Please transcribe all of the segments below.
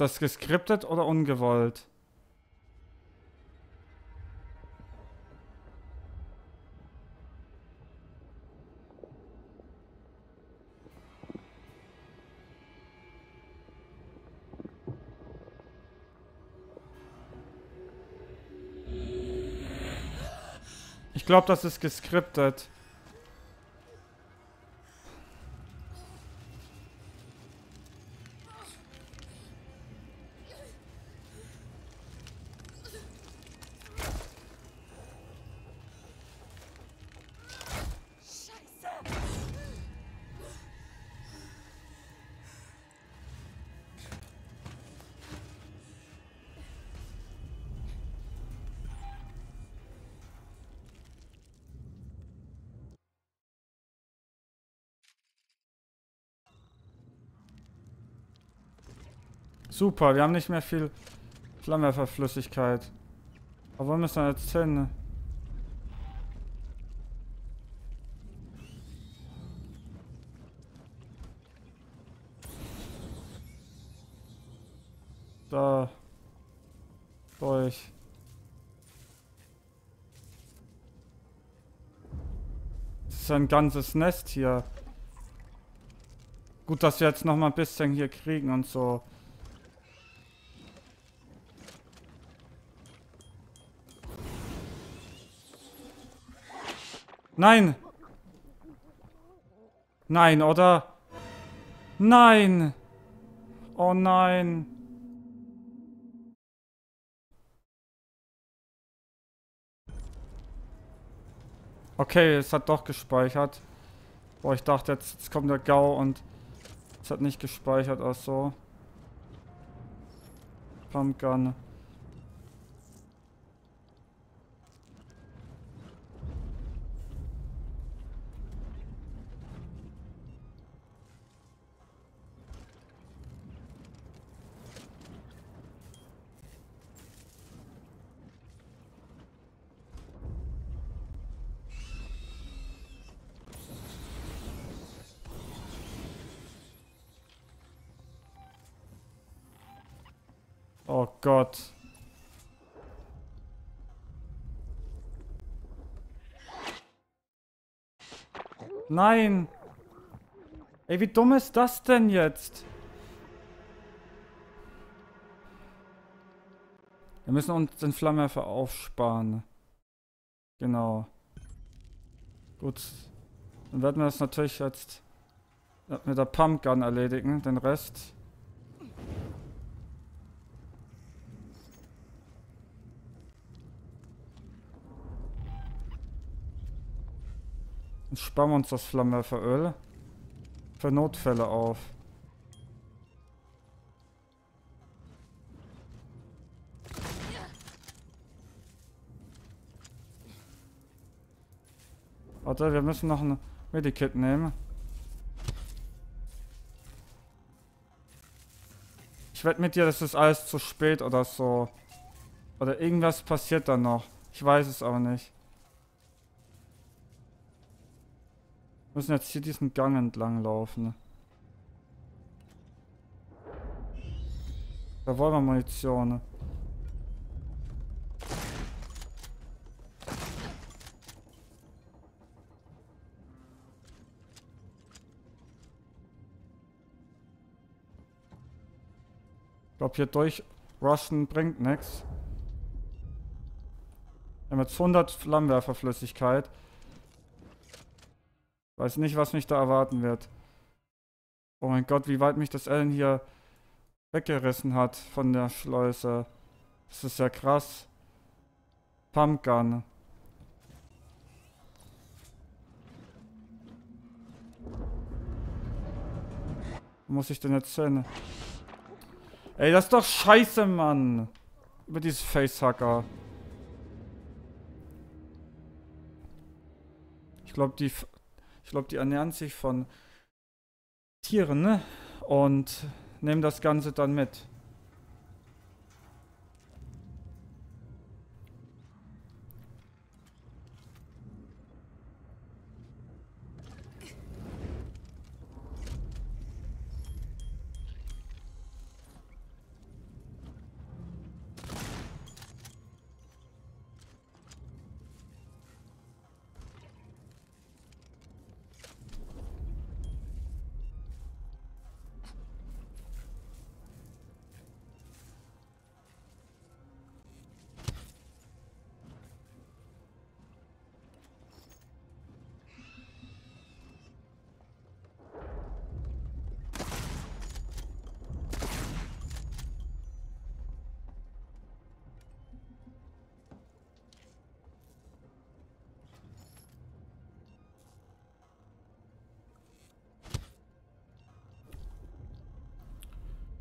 Ist das geskriptet oder ungewollt? Ich glaube, das ist geskriptet. Super, wir haben nicht mehr viel Flammenwerferflüssigkeit. Aber wo müssen wir jetzt hin? Da. Durch. Das ist ein ganzes Nest hier. Gut, dass wir jetzt noch mal ein bisschen hier kriegen und so. Nein! Nein, oder? Nein! Oh nein! Okay, es hat doch gespeichert. Boah, ich dachte jetzt kommt der GAU und es hat nicht gespeichert, ach so. Pumpgun. Oh Gott. Nein. Ey, wie dumm ist das denn jetzt? Wir müssen uns den Flammenwerfer aufsparen. Genau. Gut. Dann werden wir das natürlich jetzt mit der Pumpgun erledigen, den Rest. Dann sparen wir uns das Flammenwerferöl für Notfälle auf. Warte, wir müssen noch ein Medikit nehmen. Ich wette mit dir, das ist alles zu spät oder so. Oder irgendwas passiert dann noch. Ich weiß es aber nicht. Wir müssen jetzt hier diesen Gang entlang laufen. Da wollen wir Munition. Ich glaube, hier durchrushen bringt nichts. Wir haben jetzt 100 Flammenwerferflüssigkeit. Weiß nicht, was mich da erwarten wird. Oh mein Gott, wie weit mich das Ellen hier weggerissen hat von der Schleuse. Das ist ja krass. Pumpgun. Wo muss ich denn jetzt hin? Ey, das ist doch scheiße, Mann. Über dieses Facehacker. Ich glaube, die ernähren sich von Tieren, ne? Und nehmen das Ganze dann mit.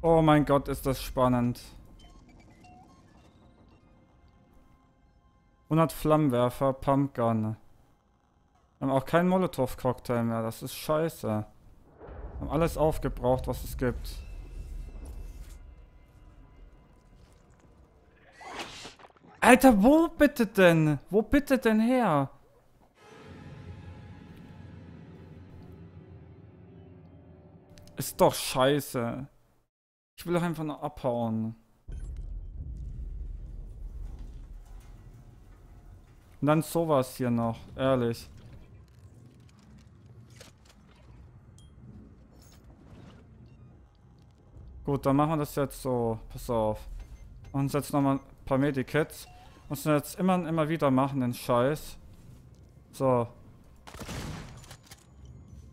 Oh mein Gott, ist das spannend. 100 Flammenwerfer, Pumpgun. Wir haben auch keinen Molotov-Cocktail mehr, das ist scheiße. Wir haben alles aufgebraucht, was es gibt. Alter, wo bitte denn? Wo bitte denn her? Ist doch scheiße. Ich will doch einfach nur abhauen. Und dann sowas hier noch, ehrlich. Gut, dann machen wir das jetzt so. Pass auf. Und jetzt nochmal ein paar Medikits. Muss man jetzt immer und immer wieder machen, den Scheiß. So.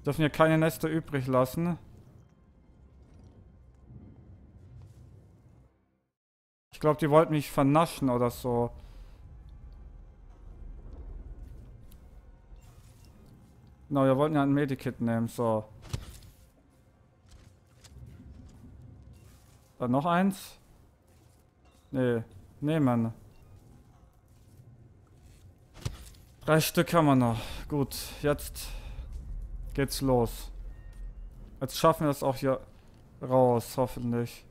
Dürfen hier keine Nester übrig lassen. Ich glaube, die wollten mich vernaschen oder so. Na, wir wollten ja ein Medikit nehmen, so. Dann noch eins? Nee, nehmen. 3 Stück haben wir noch. Gut, jetzt geht's los. Jetzt schaffen wir das auch hier raus, hoffentlich.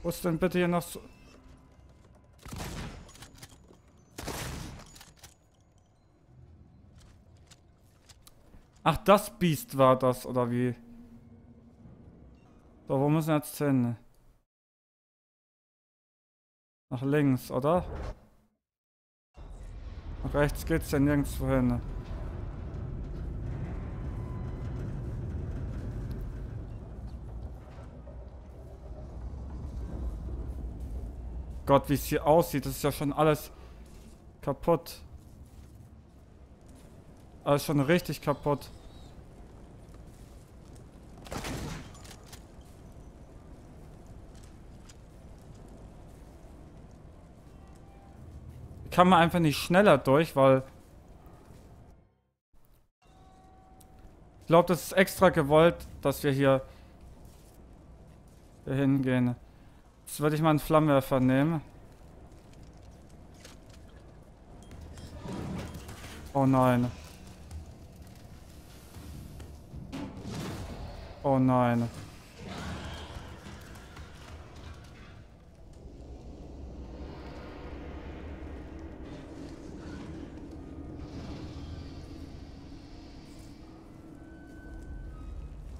Wo ist denn bitte hier noch so... Ach, das Biest war das, oder wie? So, wo müssen wir jetzt hin? Nach links, oder? Nach rechts geht's ja nirgendwo hin. Gott, wie es hier aussieht, das ist ja schon alles kaputt. Alles schon richtig kaputt. Kann man einfach nicht schneller durch, weil... Ich glaube, das ist extra gewollt, dass wir hier hingehen. Jetzt werde ich mal einen Flammenwerfer nehmen. Oh nein. Oh nein.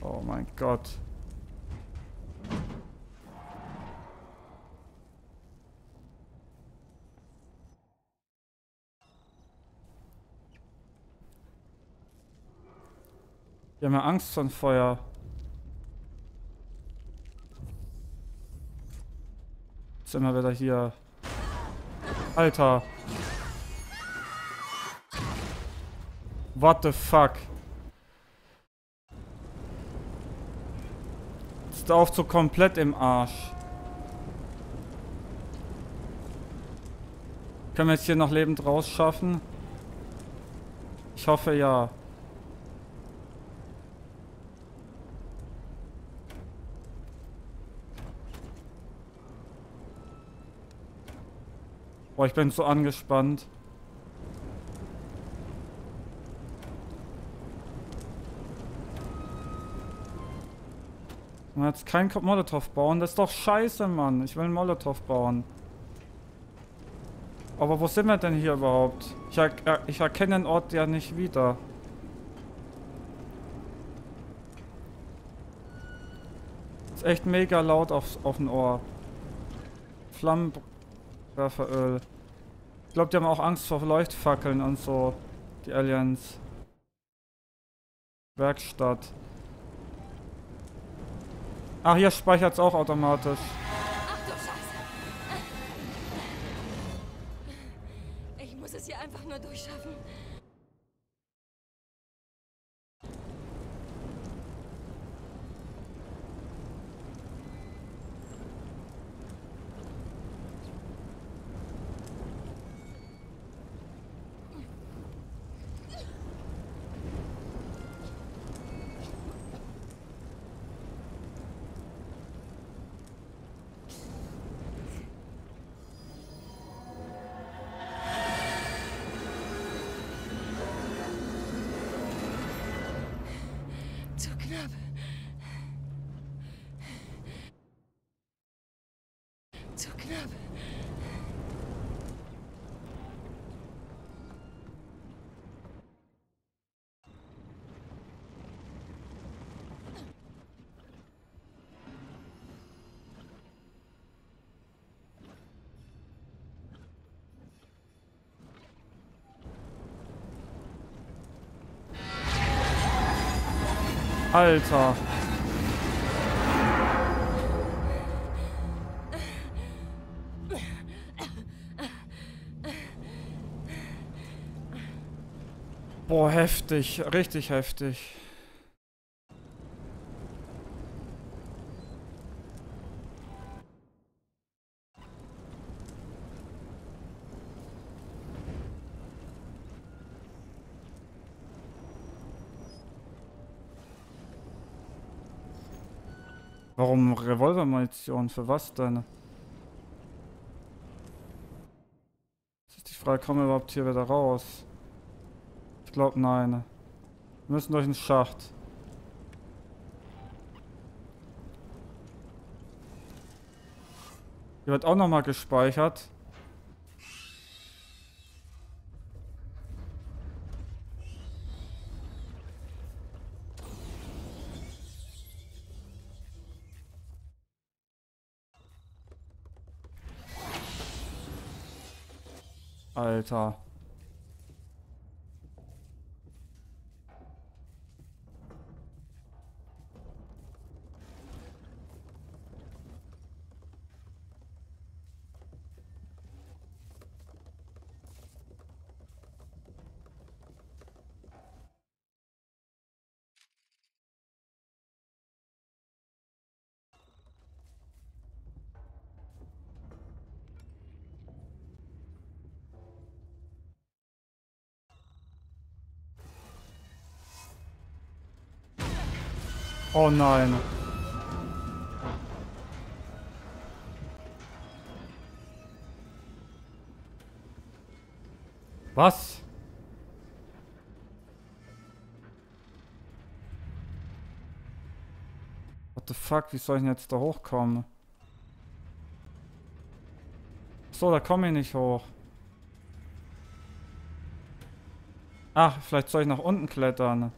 Oh mein Gott. Die haben ja Angst vor dem Feuer. Jetzt sind wir wieder hier. Alter. What the fuck? Jetzt ist der Aufzug komplett im Arsch. Können wir jetzt hier noch lebend rausschaffen? Ich hoffe ja. Boah, ich bin so angespannt. Man hat jetzt keinen Molotov bauen. Das ist doch scheiße, Mann. Ich will einen Molotov bauen. Aber wo sind wir denn hier überhaupt? Ich erkenne den Ort ja nicht wieder. Ist echt mega laut auf dem Ohr. Flammenwerferöl. Ich glaube, die haben auch Angst vor Leuchtfackeln und so. Die Aliens. Werkstatt. Ach, hier speichert es auch automatisch. Ach du Scheiße. Ich muss es hier einfach nur durchschaffen. knapp. Zu knapp. Alter. Boah, heftig. Richtig heftig. Warum Revolvermunition? Für was denn? Jetzt ist die Frage, kommen wir überhaupt hier wieder raus? Ich glaube, nein. Wir müssen durch den Schacht. Hier wird auch nochmal gespeichert. Alter. Oh nein. Was? What the fuck? Wie soll ich denn jetzt da hochkommen? So, da komme ich nicht hoch. Ach, vielleicht soll ich nach unten klettern.